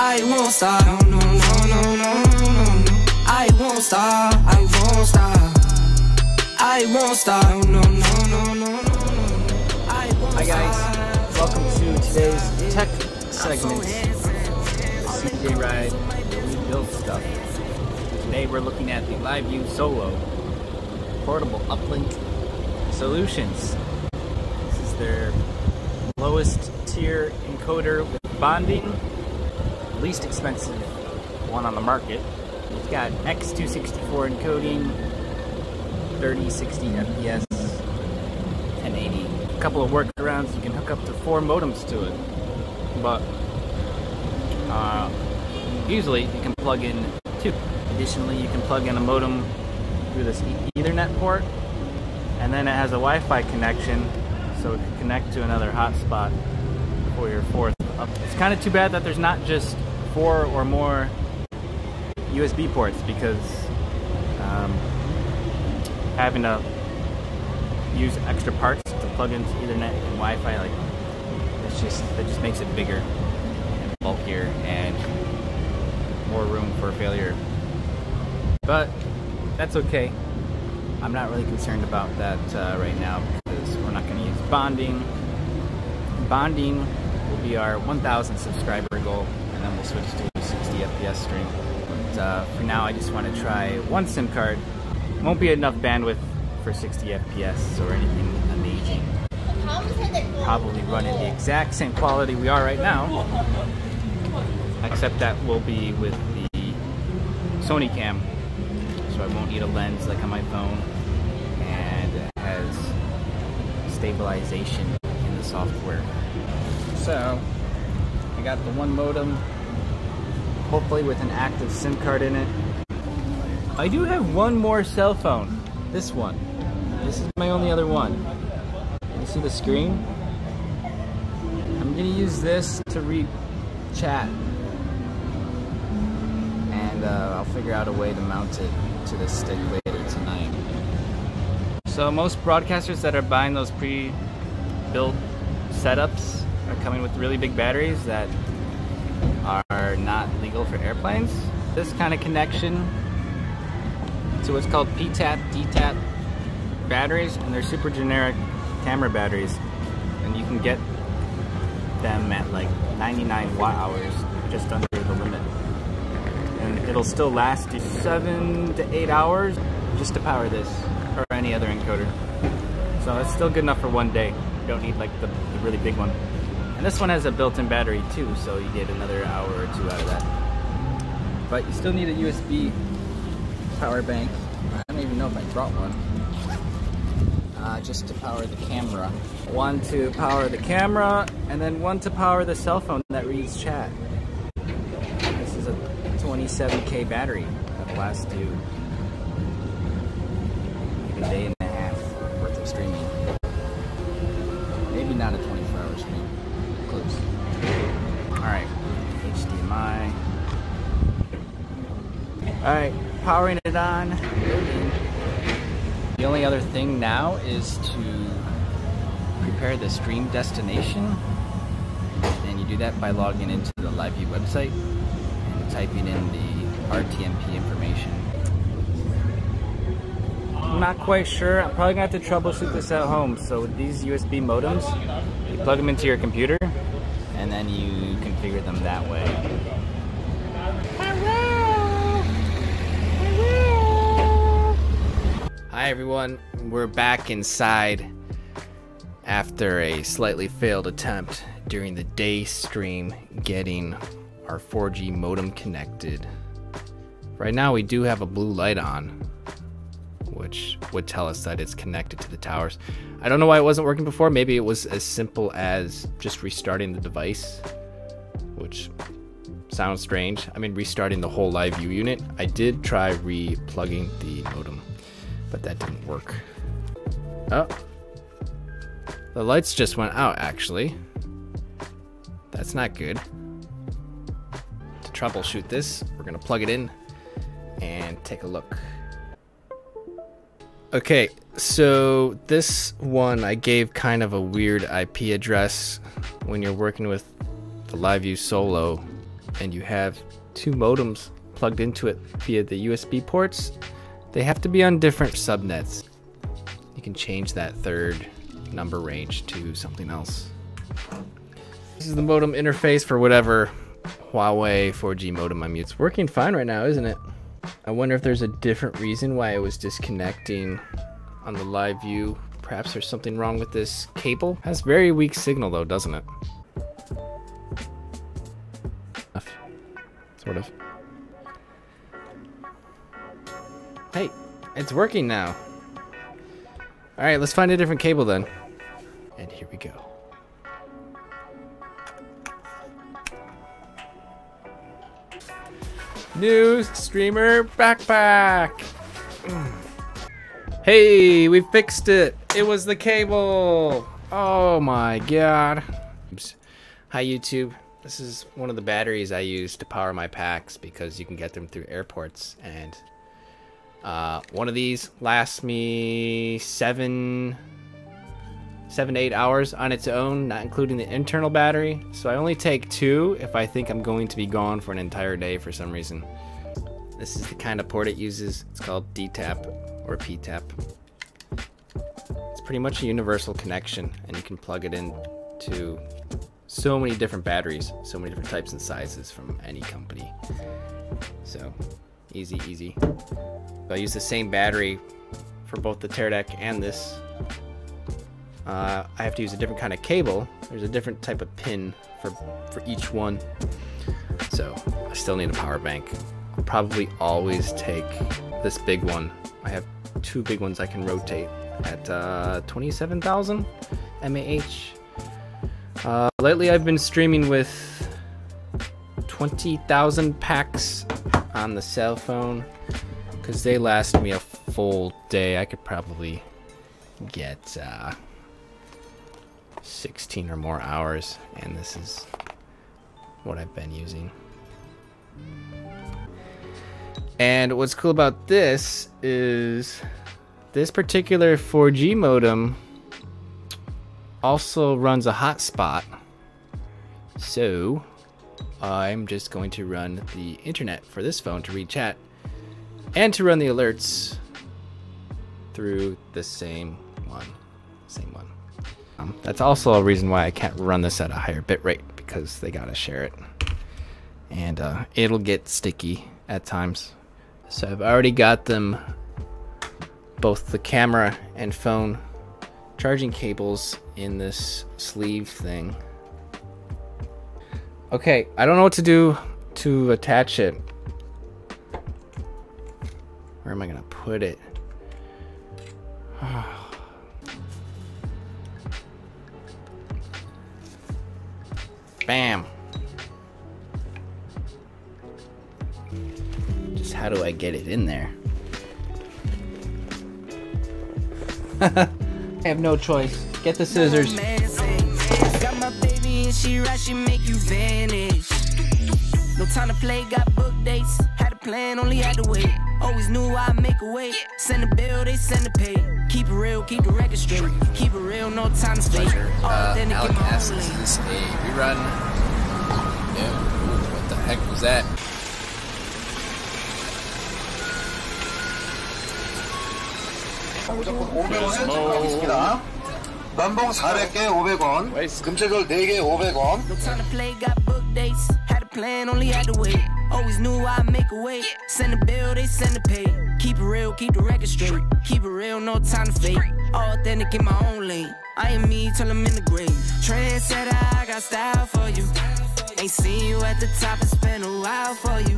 I won't stop. No, no, no, no, no, no, no. I won't stop. I won't stop. I won't stop. No, no, no, no, no. Hi guys, welcome to today's tech segment. CJ Ride, we build stuff. Today we're looking at the LiveU Solo portable uplink solutions. This is their lowest tier encoder with bonding, least expensive one on the market. It's got X264 encoding, 3060 FPS, 1080. A couple of workarounds, you can hook up to 4 modems to it, but usually you can plug in 2. Additionally, you can plug in a modem through this Ethernet port, and then it has a Wi-Fi connection, so it can connect to another hotspot for your 4th up. It's kind of too bad that there's not just 4 or more USB ports, because having to use extra parts to plug into Ethernet and Wi-Fi, like, that just makes it bigger and bulkier and more room for failure. But that's okay. I'm not really concerned about that right now, because we're not going to use bonding. Bonding will be our 1,000 subscriber goal, and then we'll switch to a 60 FPS stream. But for now, I just want to try one SIM card. Won't be enough bandwidth for 60 FPS or anything amazing. Probably run in the exact same quality we are right now, except that will be with the Sony cam, so I won't need a lens like on my phone, and it has stabilization in the software. So I got the 1 modem, hopefully with an active SIM card in it. I do have 1 more cell phone. This one. This is my only other one. You see the screen? I'm gonna use this to read chat, and I'll figure out a way to mount it to the stick later tonight. So most broadcasters that are buying those pre-built setups are coming with really big batteries that are not legal for airplanes. This kind of connection to what's called P-TAP, D-Tap batteries, and they're super generic camera batteries, and you can get them at like 99 watt hours, just under the limit, and it'll still last you 7 to 8 hours just to power this or any other encoder. So it's still good enough for one day. You don't need like the really big one, and this one has a built-in battery too, so you get another hour or 2 out of that. But you still need a USB power bank. I don't even know if I brought one. Just to power the camera. One to power the camera, and then one to power the cell phone that reads chat. This is a 27K battery that'll last you a day and a half worth of streaming. Maybe not a 24-hour stream. Close. Alright. HDMI. Alright. Powering it on. The only other thing now is to prepare the stream destination, and you do that by logging into the LiveU website and typing in the RTMP information. I'm not quite sure. I'm probably going to have to troubleshoot this at home. So with these USB modems, you plug them into your computer and then you configure them that way. Hi everyone, we're back inside after a slightly failed attempt during the day stream getting our 4G modem connected. Right now we do have a blue light on, which would tell us that it's connected to the towers. I don't know why it wasn't working before. Maybe it was as simple as just restarting the device, which sounds strange. I mean, restarting the whole LiveU unit. I did try re-plugging the modem, but that didn't work. Oh, the lights just went out actually. That's not good. To troubleshoot this, we're gonna plug it in and take a look. Okay, so this one I gave kind of a weird IP address. When you're working with the LiveU Solo, and you have two modems plugged into it via the USB ports, they have to be on different subnets. You can change that third number range to something else. This is the modem interface for whatever Huawei 4G modem I'm using. It's working fine right now, isn't it? I wonder if there's a different reason why it was disconnecting on the LiveU. Perhaps there's something wrong with this cable. It has very weak signal though, doesn't it? Sort of. Hey, it's working now. All right, let's find a different cable then. And here we go. New streamer backpack. Hey, we fixed it. It was the cable. Oh my God. Oops. Hi YouTube. This is one of the batteries I use to power my packs because you can get them through airports, and one of these lasts me seven to eight hours on its own, not including the internal battery. So I only take two if I think I'm going to be gone for an entire day for some reason. This is the kind of port it uses. It's called D-Tap or P-TAP. It's pretty much a universal connection, and you can plug it in to so many different batteries, so many different types and sizes from any company. So easy, easy. I use the same battery for both the Teradek and this. I have to use a different kind of cable. There's a different type of pin for each one. So I still need a power bank. I'll probably always take this big one. I have two big ones I can rotate at 27,000 mAh. Lately I've been streaming with 20,000 packs on the cell phone because they last me a full day. I could probably get 16 or more hours, and this is what I've been using. And what's cool about this is this particular 4G modem also runs a hotspot, so I'm just going to run the internet for this phone to read chat and to run the alerts through the same one. That's also a reason why I can't run this at a higher bit rate, because they gotta share it, and it'll get sticky at times. So I've already got them, both the camera and phone charging cables, in this sleeve thing. Okay, I don't know what to do to attach it. Where am I gonna put it? Bam! Just how do I get it in there? I have no choice. Get the scissors. Got my baby and she right, she make you vanish. No time to play, got book dates. Had a plan, only had to wait. Always knew I'd make a way. Send a bill, they send a pay. Keep it real, keep the record straight. Keep it real, no time to stay. Alec asks, is this a rerun? No, what the heck was that? 밤봉 400개 500원, 금채절 4개 500원. Always knew I'd make a way. Send a bill, they send a pay. Keep it real, keep the record straight. Keep it real, no time to fake. Authentic in my own lane. I am me till I'm in the grave. Trendsetter, I got style for you. Ain't seen you at the top, it's been a while for you.